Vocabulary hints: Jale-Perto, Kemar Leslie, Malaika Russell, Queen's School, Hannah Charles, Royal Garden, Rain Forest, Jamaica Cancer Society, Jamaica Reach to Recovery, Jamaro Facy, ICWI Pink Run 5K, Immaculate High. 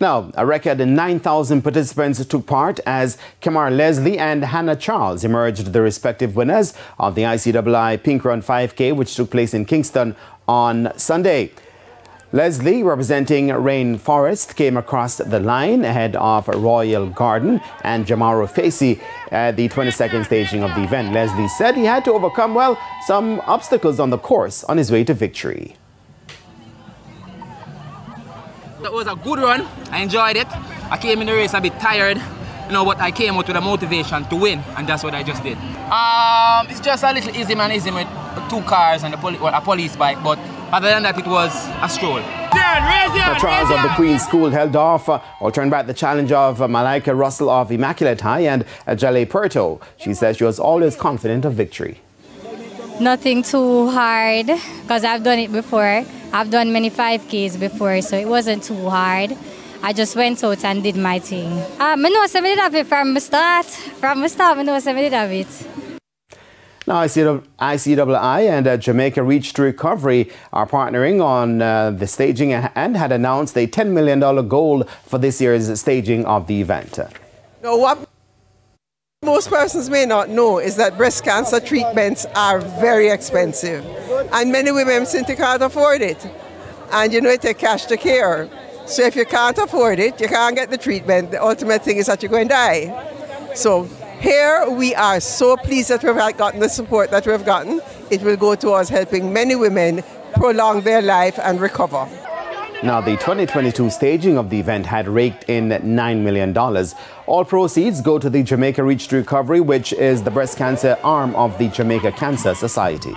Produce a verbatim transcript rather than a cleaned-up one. Now, a record nine thousand participants took part as Kemar Leslie and Hannah Charles emerged the respective winners of the I C W I Pink Run five K, which took place in Kingston on Sunday. Leslie, representing Rain Forest, came across the line ahead of Royal Garden and Jamaro Facy at the twenty-second staging of the event. Leslie said he had to overcome, well, some obstacles on the course on his way to victory. It was a good run. I enjoyed it. I came in the race a bit tired, you know, but I came out with a motivation to win, and that's what I just did. Um, it's just a little easy man, easy with two cars and a, poli well, a police bike, but other than that, it was a stroll. The trials of the Queen's School held off uh, or turned back the challenge of uh, Malaika Russell of Immaculate High and uh, Jale-Perto. She says she was always confident of victory. Nothing too hard, because I've done it before. I've done many five Ks before, so it wasn't too hard. I just went out and did my thing. I know I did have it from the start. From the start, I know I did have it. Now, I C W I and uh, Jamaica Reach to Recovery are partnering on uh, the staging and had announced a ten million dollar goal for this year's staging of the event. Now, what most persons may not know is that breast cancer treatments are very expensive, and many women simply can't afford it. And you know, it takes cash to care. So if you can't afford it, you can't get the treatment. The ultimate thing is that you're going to die. So here we are so pleased that we've gotten the support that we've gotten. It will go towards helping many women prolong their life and recover. Now, the twenty twenty-two staging of the event had raked in nine million dollars. All proceeds go to the Jamaica Reach to Recovery, which is the breast cancer arm of the Jamaica Cancer Society.